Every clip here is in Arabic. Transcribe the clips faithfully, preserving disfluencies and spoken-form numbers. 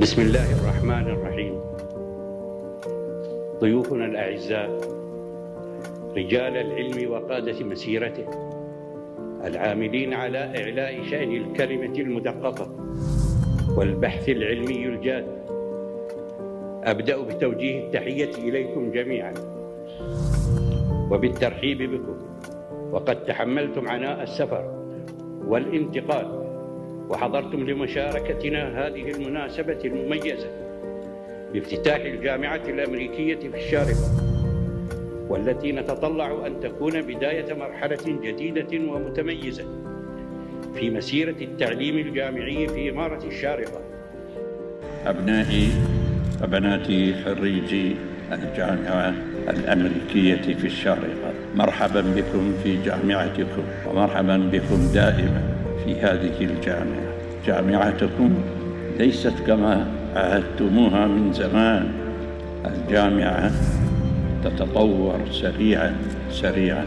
بسم الله الرحمن الرحيم. ضيوفنا الأعزاء رجال العلم وقادة مسيرته العاملين على إعلاء شأن الكلمة المدققة والبحث العلمي الجاد، أبدأ بتوجيه التحية إليكم جميعا وبالترحيب بكم، وقد تحملتم عناء السفر والانتقال وحضرتم لمشاركتنا هذه المناسبة المميزة بافتتاح الجامعة الأمريكية في الشارقة، والتي نتطلع أن تكون بداية مرحلة جديدة ومتميزة في مسيرة التعليم الجامعي في إمارة الشارقة. أبنائي وبناتي خريجي الجامعة الأمريكية في الشارقة، مرحبا بكم في جامعتكم، ومرحبا بكم دائما في هذه الجامعة. جامعتكم ليست كما عهدتموها من زمان، الجامعة تتطور سريعا سريعا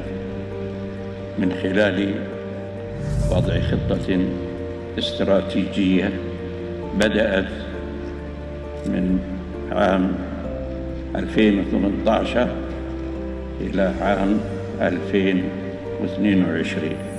من خلال وضع خطة استراتيجية بدأت من عام ألفين وثمانية عشر إلى عام ألفين واثنين وعشرين.